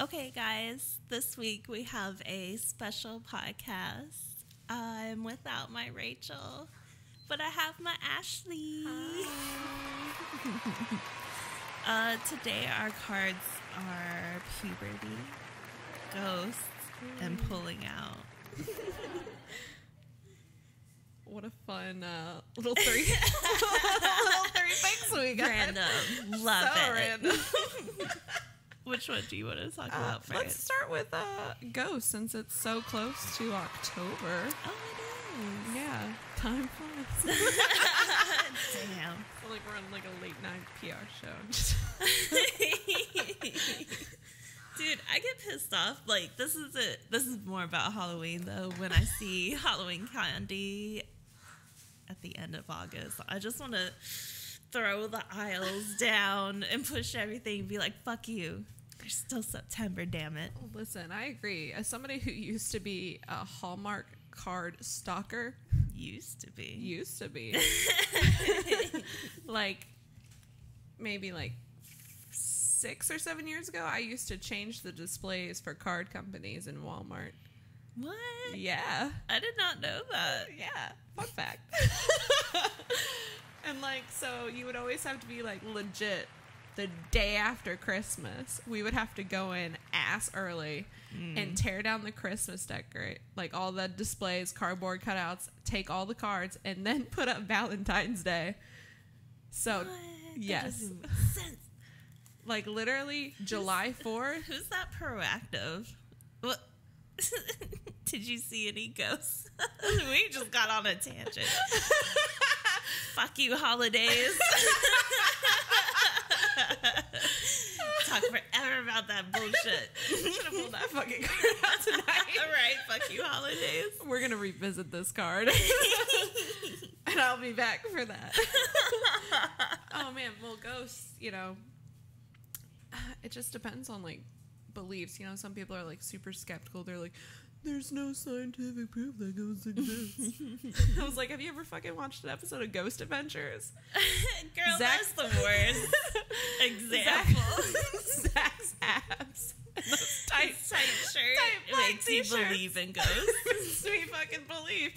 Okay, guys, this week we have a special podcast. I'm without my Rachel, but I have my Ashley. Hi. Today our cards are puberty, ghosts, and pulling out. What a fun little three things we got. Random. Love so it. Random. Which one do you want to talk about first? Let's start with ghosts, since it's so close to October. Oh, it is. Yeah. Time flies. Damn. I feel like we're on like a late night PR show. Dude, I get pissed off. Like, this is more about Halloween though. When I see Halloween candy at the end of August, I just want to throw the aisles down and push everything and be like, fuck you. There's still September, damn it. Listen, I agree. As somebody who used to be a Hallmark card stalker. Used to be. Like, maybe like 6 or 7 years ago, I used to change the displays for card companies in Walmart. What? Yeah. I did not know that. Yeah. Fun fact. And, like, so you would always have to be, like, legit the day after Christmas. We would have to go in ass early and tear down the Christmas decorate, like, all the displays, cardboard cutouts, take all the cards, and then put up Valentine's Day. So, what? Yes. That doesn't make sense. Like, literally, July 4th. Who's that proactive? What? Did you see any ghosts? We just got on a tangent. Fuck you, holidays. Talk forever about that bullshit. Should have pulled that fucking card out tonight. All right, fuck you, holidays. We're going to revisit this card. And I'll be back for that. Oh, man. Well, ghosts, you know, it just depends on, like, beliefs. You know, some people are, like, super skeptical. They're like, there's no scientific proof that ghosts exist. I was like, have you ever fucking watched an episode of Ghost Adventures? Girl, Zach's, that's the worst example. Zach's abs. Those tight shirt. Tight makes you believe in ghosts. Makes me fucking believe.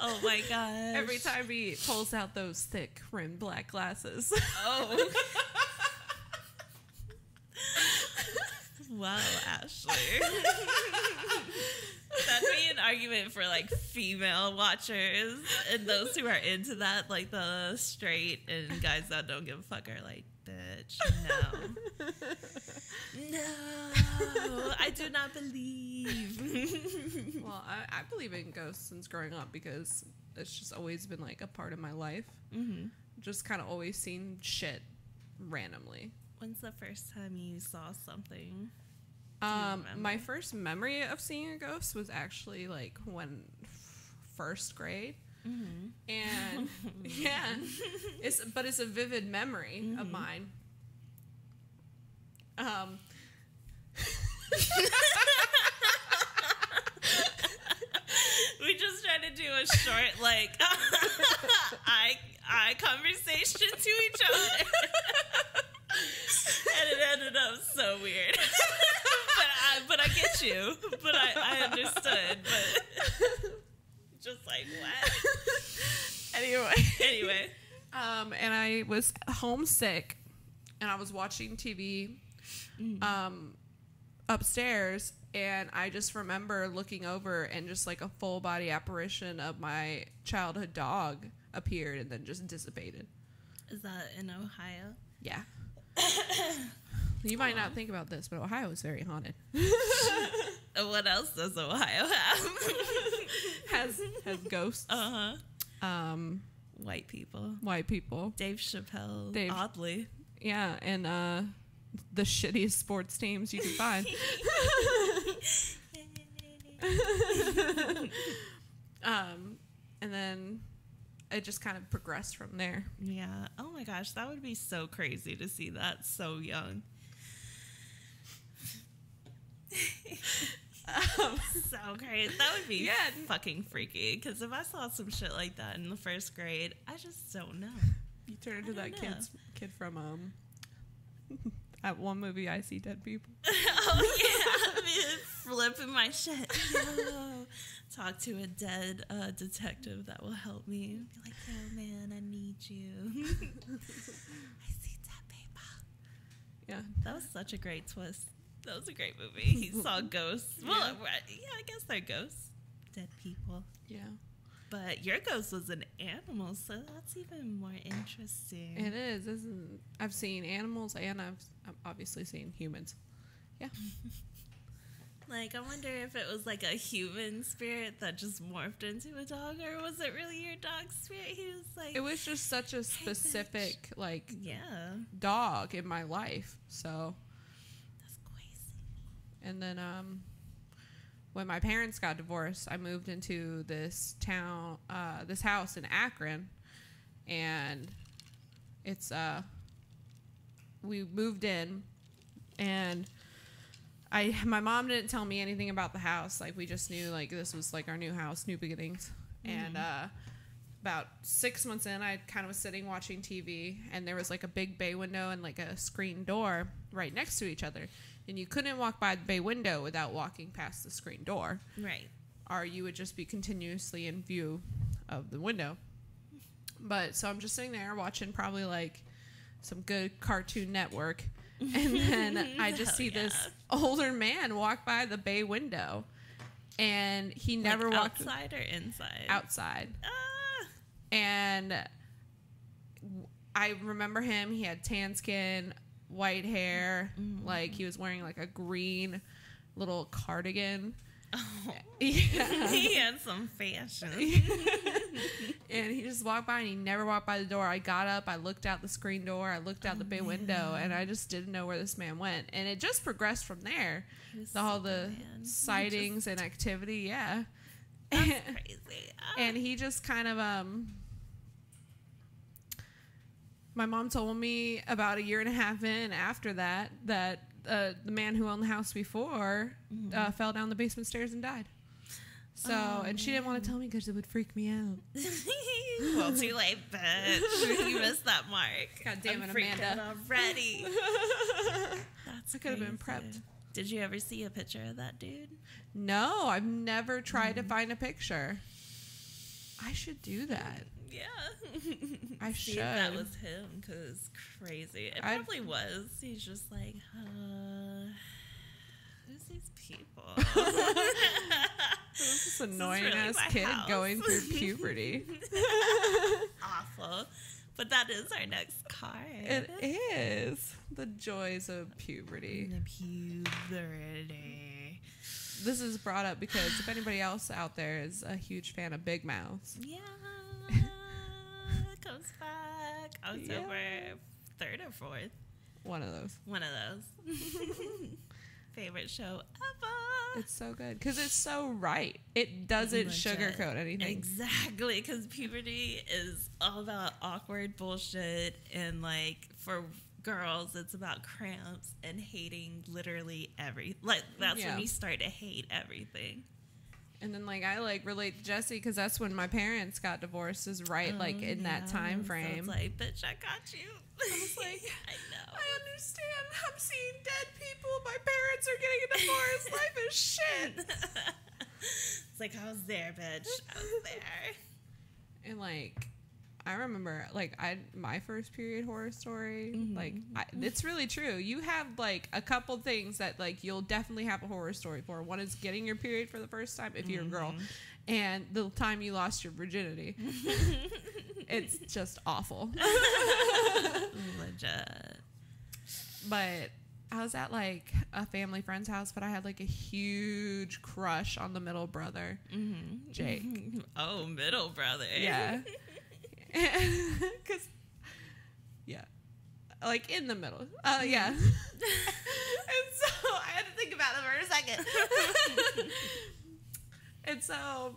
Oh my gosh. Every time he pulls out those thick rimmed black glasses. Oh. Wow, Ashley. That'd be an argument for, like, female watchers and those who are into that, like the straight and guys that don't give a fuck are like, bitch, no. No, I do not believe. Well, I believe in ghosts since growing up because it's just always been, like, a part of my life. Mm-hmm. Just kind of always seen shit randomly. When's the first time you saw something? My first memory of seeing a ghost was actually, like, when first grade. Mm-hmm. And yeah, it's a vivid memory of mine. We just tried to do a short, like, eye conversation to each other. And it ended up so weird. but I get you. But I understood. But just like, what? Anyway. And I was homesick, and I was watching TV upstairs, and I just remember looking over, and just like a full body apparition of my childhood dog appeared and then just dissipated. Is that in Ohio? Yeah. You might not think about this, but Ohio is very haunted. What else does Ohio have? has ghosts. White people. Dave Chappelle. Oddly. Yeah, and the shittiest sports teams you can find. And then it just kind of progressed from there. Yeah. Oh my gosh, that would be so crazy to see that so young. So crazy. That would be fucking freaky. Because if I saw some shit like that in the first grade, I just don't know. You turn into that kid from At one movie, I see dead people. Oh, yeah. I mean, flipping my shit. Yo. Talk to a dead detective that will help me. Be like, yo, man, I need you. I see dead people. Yeah. That was such a great twist. That was a great movie. He saw ghosts. Well, yeah, I guess they're ghosts. Dead people. Yeah. But your ghost was an animal, so that's even more interesting. It is, isn't it? I've seen animals, and I've obviously seen humans. Yeah. Like, I wonder if it was like a human spirit that just morphed into a dog, or was it really your dog's spirit? He was like... It was just such a specific, hey, like, yeah, dog in my life, so... That's crazy. And then, when my parents got divorced, I moved into this town, this house in Akron, and it's, we moved in, and my mom didn't tell me anything about the house. Like, we just knew, like, this was, like, our new house, new beginnings. Mm-hmm. And about 6 months in, I kind of was sitting watching TV, and there was, like, a big bay window and, like, a screen door right next to each other. And you couldn't walk by the bay window without walking past the screen door. Right. Or you would just be continuously in view of the window. But so I'm just sitting there watching probably like some good Cartoon Network. And then I just see this older man walk by the bay window. And he never like walked. Outside or inside? Outside. Ah. And I remember him. He had tan skin, white hair, mm-hmm. like he was wearing like a green little cardigan. Oh, yeah. He had some fashion. And he just walked by, and he never walked by the door. I got up, I looked out the screen door, I looked out the bay window, and I just didn't know where this man went. And it just progressed from there. All the sightings and activity, yeah. That's crazy. And he just kind of my mom told me about 1.5 years in after that the man who owned the house before mm-hmm. Fell down the basement stairs and died. So, and she didn't want to tell me because it would freak me out. Well, too late, bitch. You missed that mark. God damn it, Amanda. Already. That's I could have been prepped. Did you ever see a picture of that dude? No, I've never tried to find a picture. I should do that. Yeah. I should. That was him, because crazy. It probably was. He's just like, who's these people? Who's this annoying ass kid going through puberty? Awful. But that is our next card. It is. The joys of puberty. The puberty. This is brought up because if anybody else out there is a huge fan of Big Mouth. Yeah. Comes back October 3rd or 4th. One of those. One of those. Favorite show ever. It's so good because it's so right. It doesn't sugarcoat anything. Exactly, because puberty is all about awkward bullshit, and like for girls, it's about cramps and hating literally everything. Like that's when you start to hate everything. And then, like, I, like, relate to Jesse because that's when my parents got divorced is right, like, in that time frame. So I was like, bitch, I got you. I was like, I know. I understand. I'm seeing dead people. My parents are getting a divorce. Life is shit. It's like, I was there, bitch. I was there. And, like, I remember, like, my first period horror story, mm-hmm. like, it's really true. You have, like, a couple things that, like, you'll definitely have a horror story for. One is getting your period for the first time, if you're a girl, and the time you lost your virginity. It's just awful. Legit. But I was at, like, a family friend's house, but I had, like, a huge crush on the middle brother, Jake. Oh, middle brother. Yeah. Because, yeah, like in the middle. Oh, yeah. And so I had to think about it for a second. And so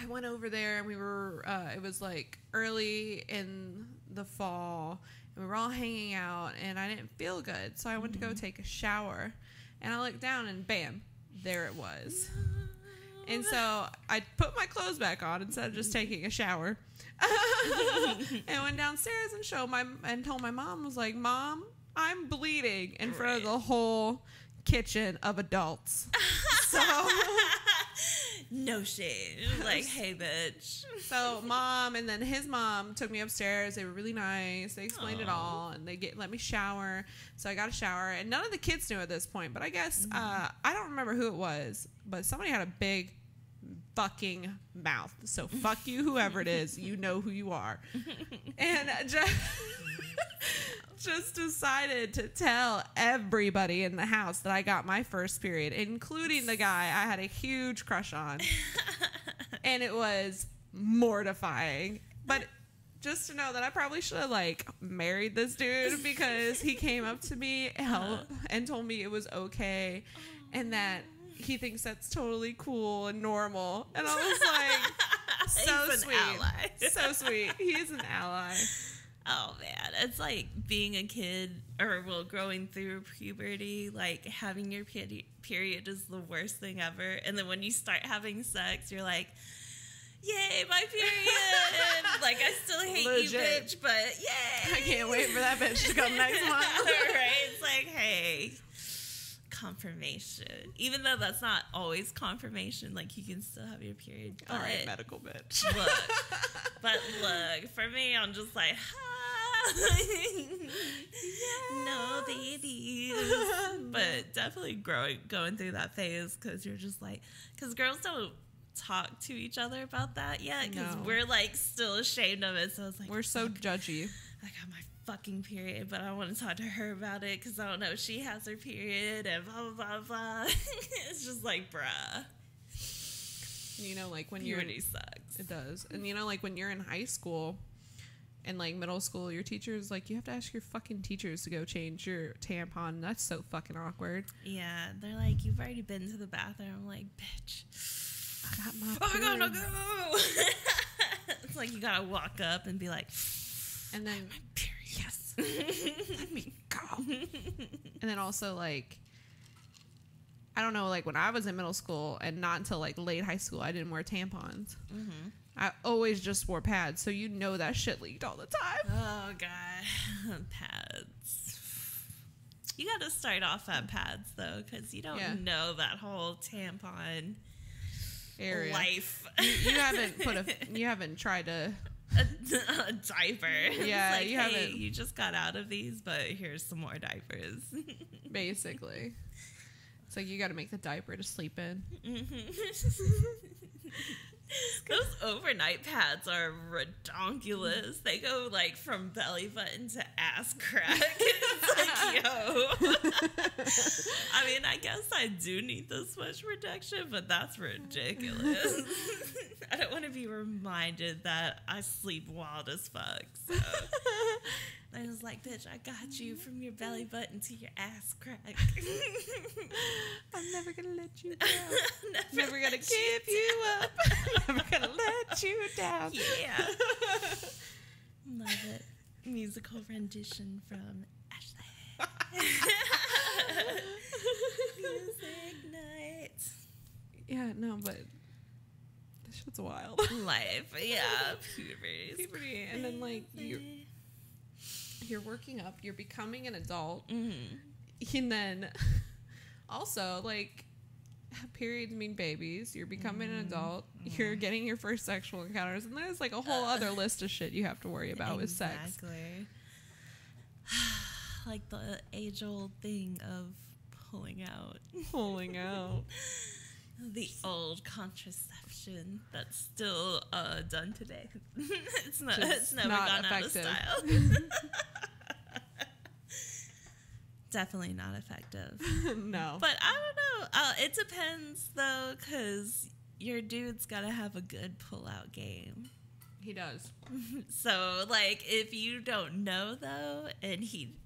I went over there, and we were, it was like early in the fall, and we were all hanging out, and I didn't feel good. So I went to go take a shower, and I looked down, and bam, there it was. And so I put my clothes back on instead of just taking a shower. And went downstairs and told my mom, was like, Mom, I'm bleeding in front of the whole kitchen of adults. So no shade. Like, hey, bitch. So mom and then his mom took me upstairs. They were really nice. They explained it all, and they let me shower. So I got a shower, and none of the kids knew at this point. But I guess I don't remember who it was, but somebody had a big fucking mouth. So fuck you, whoever it is. You know who you are. And just decided to tell everybody in the house that I got my first period, including the guy I had a huge crush on. And it was mortifying. But just to know that I probably should have, like, married this dude, because he came up to me and told me it was okay and that he thinks that's totally cool and normal. And I was like, so sweet. He's an ally. So sweet. He is an ally. Oh, man. It's like being a kid, or, well, growing through puberty, like, having your period is the worst thing ever. And then when you start having sex, you're like, yay, my period. Like, I still hate you, bitch, but yay. I can't wait for that bitch to come next month. Right? It's like, hey, confirmation. Even though that's not always confirmation, like, you can still have your period. But all right, medical bitch. Look, for me, I'm just like, ha. Yes. No babies. But definitely going through that phase, because you're just like, because girls don't talk to each other about that yet, because we're like still ashamed of it. So it's like, we're so judgy. I got my fucking period, but I want to talk to her about it because I don't know if she has her period and blah blah blah blah. It's just like, bruh. You know, like when puberty sucks. It does. And you know, like when you're in high school and like middle school, your teachers, like, you have to ask your fucking teachers to go change your tampon. That's so fucking awkward. Yeah, they're like, you've already been to the bathroom. I'm like, bitch, I got my period. Oh my god, no, go! It's like you gotta walk up and be like, and then my period. Yes. Let me go. And then also, like, I don't know, like when I was in middle school and not until like late high school, I didn't wear tampons. I always just wore pads. So, you know, that shit leaked all the time. Oh, God. Pads. You got to start off at pads, though, because you don't know that whole tampon area. Life. You haven't put you haven't tried to. A diaper. Yeah, like, you haven't. Hey, you just got out of these, but here's some more diapers. Basically, it's like you got to make the diaper to sleep in. Those overnight pads are redonkulous. They go like from belly button to ass crack. It's like, yo. I mean, I guess I do need this much protection, but that's ridiculous. I don't want to be reminded that I sleep wild as fuck. So I was like, bitch, I got you from your belly button to your ass crack. I'm never going to let you go. Never going to give you up. I'm never going to let you down. Yeah. Love it. Musical rendition from Ashley. Music night. Yeah, no, but this shit's wild. Life, yeah. Puberty. And then, like, you're working up. You're becoming an adult. And then also, like, periods mean babies. You're becoming an adult. You're getting your first sexual encounters. And there's, like, a whole other list of shit you have to worry about with sex. Exactly. Like the age-old thing of pulling out. Pulling out. The old contraception that's still done today. It's never gone effective. Out of style. Definitely not effective. No. But I don't know. It depends, though, because your dude's got to have a good pull-out game. He does. So, like, if you don't know, though, and he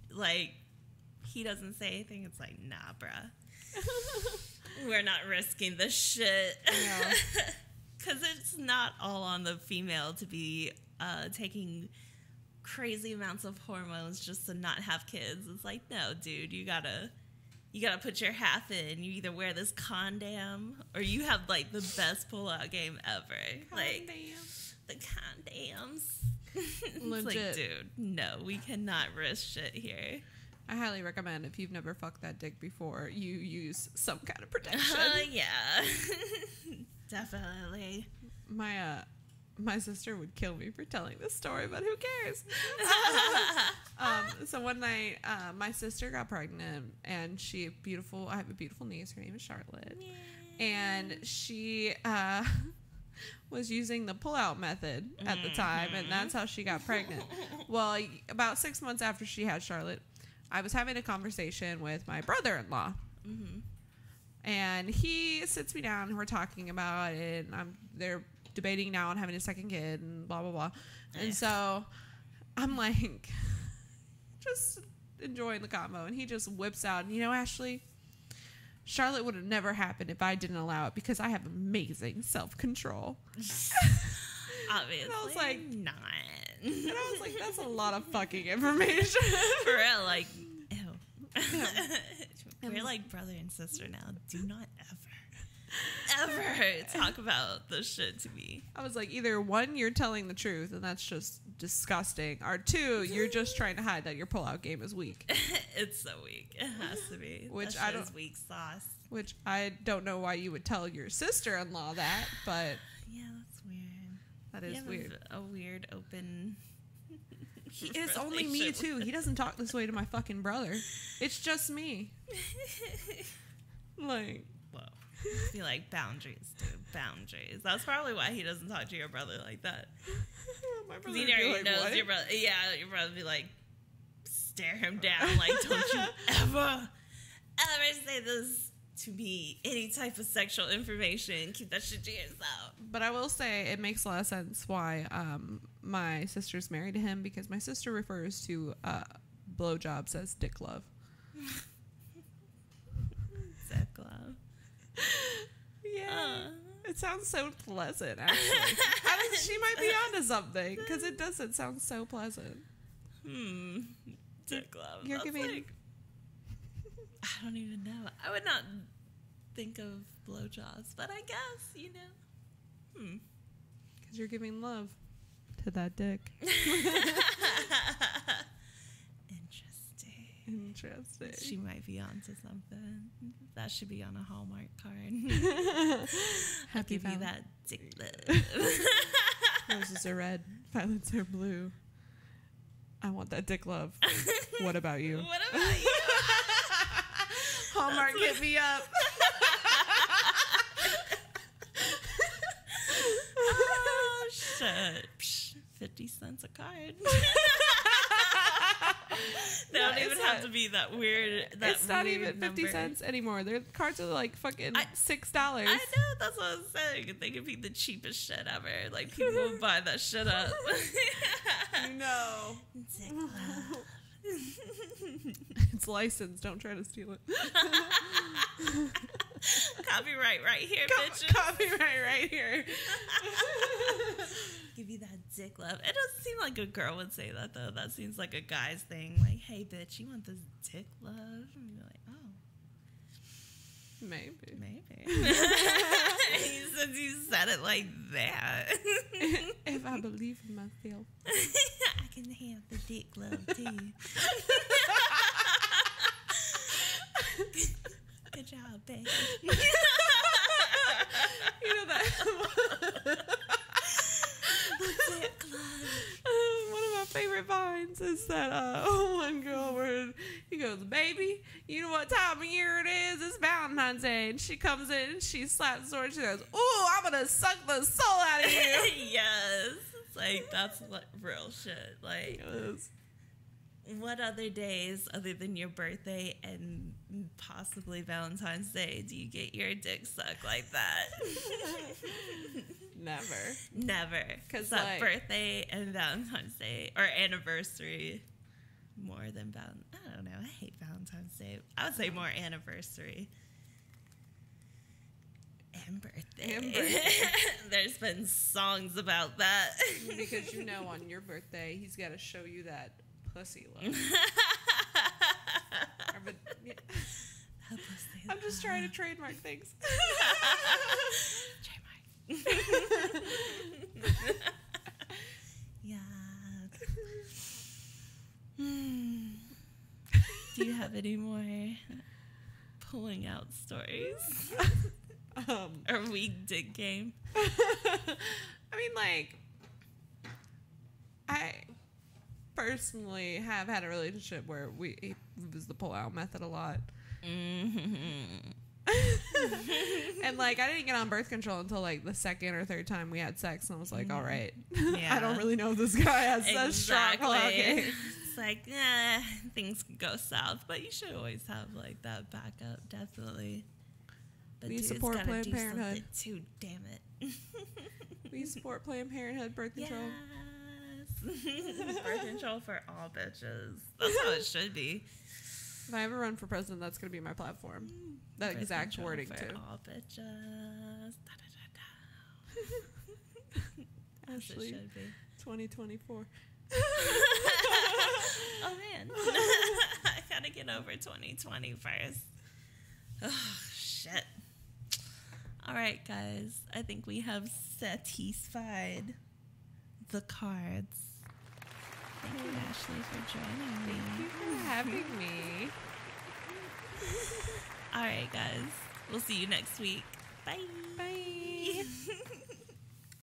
doesn't say anything, it's like, nah, bruh. We're not risking the shit. Because it's not all on the female to be taking crazy amounts of hormones just to not have kids. It's like, no, dude, you gotta put your half in. You either wear this condom or you have, like, the best pull-out game ever. Condom. Like, the condoms. It's legit. Like, dude, no, we cannot risk shit here. I highly recommend if you've never fucked that dick before, you use some kind of protection. Yeah. Definitely. My my sister would kill me for telling this story, but who cares? So one night, my sister got pregnant, and I have a beautiful niece. Her name is Charlotte. Yay. And she was using the pull-out method at the time, and that's how she got pregnant. Well, about 6 months after she had Charlotte, I was having a conversation with my brother-in-law. Mm-hmm. And he sits me down, and we're talking about it, and they're debating now on having a second kid and blah, blah, blah. And so I'm like just enjoying the combo, and he just whips out, and, you know, Ashley, Charlotte would have never happened if I didn't allow it because I have amazing self-control. Obviously. And I was like, not. And I was like, that's a lot of fucking information. For real, like, ew. We're like brother and sister now. Do not ever talk about this shit to me. I was like, either one, you're telling the truth, and that's just disgusting, or two, you're just trying to hide that your pull-out game is weak. It's so weak. It has to be. Which that shit is weak sauce. Which I don't know why you would tell your sister-in-law that, but yeah, that's weird. That is weird. A weird open. It's only me too. He doesn't talk this way to my fucking brother. It's just me. Like. Whoa. Be like, boundaries, dude. Boundaries. That's probably why he doesn't talk to your brother like that. My brother would be like, knows your brother. Yeah, your brother would be like, stare him down. Like, don't you ever say this to me. Any type of sexual information. Keep that shit to yourself. But I will say it makes a lot of sense why my sister's married to him, because my sister refers to blowjobs as dick love. Dick love. Yeah, it sounds so pleasant, actually. She might be onto something, because it doesn't sound so pleasant. Dick love. You're giving... like, I don't even know. I would not think of blowjobs, but I guess, you know. Because you're giving love to that dick. Interesting. She might be onto something. That should be on a Hallmark card. Happy give you that dick love. Roses are red, violets are blue. I want that dick love. What about you? What about you? Hallmark, hit me up. Oh shit! 50 cents a card. They don't even have to be that weird. It's not even 50 cents anymore. Their cards are like fucking $6. I know, that's what I was saying. They could be the cheapest shit ever. Like, people would buy that shit up. No. Dick love. It's licensed. Don't try to steal it. Copyright right here, bitches. Copyright right here. Give you that dick love. It doesn't seem like a girl would say that, though. That seems like a guy's thing. Like, hey, bitch, you want this dick love? And you're like, oh. Maybe. Since you said it like that. If I believe in myself, I can have the dick love too. Good job, babe. You know that. One of my favorite vines is that one girl where he goes, baby, you know what time of year it is? It's Valentine's Day. And she comes in and she slaps the door and she goes, ooh, I'm going to suck the soul out of you. Yes. It's like, that's what real shit. Like, what other days other than your birthday and possibly Valentine's Day do you get your dick sucked like that? Never. Because that, like, birthday and Valentine's Day, or anniversary, more than Valentine's. I don't know. I hate Valentine's Day. I would say more anniversary and birthday. There's been songs about that. Because, you know, on your birthday, he's got to show you that pussy love. I'm just trying to trademark things. Trademark. Yeah. Do have any more pulling out stories? Or weak dick game? I mean, like, I personally have had a relationship where we use the pull-out method a lot. And, like, I didn't get on birth control until, like, the second or third time we had sex. And I was like, all right, yeah. I don't really know if this guy has such strong pull-out game. It's like, yeah, things can go south. But you should always have, like, that backup, definitely. But we support Planned Parenthood. Too, damn it. We support Planned Parenthood birth control. Yes. Birth control for all bitches. That's how it should be. If I ever run for president, that's going to be my platform. That birth exact wording, for too. All bitches. Ashley, it should be. 2024. Oh, man. I got to get over 2020 first. Oh, shit. All right, guys. I think we have satisfied the cards. Thank you, Ashley, for joining me. Thank you for having me. All right, guys. We'll see you next week. Bye. Bye.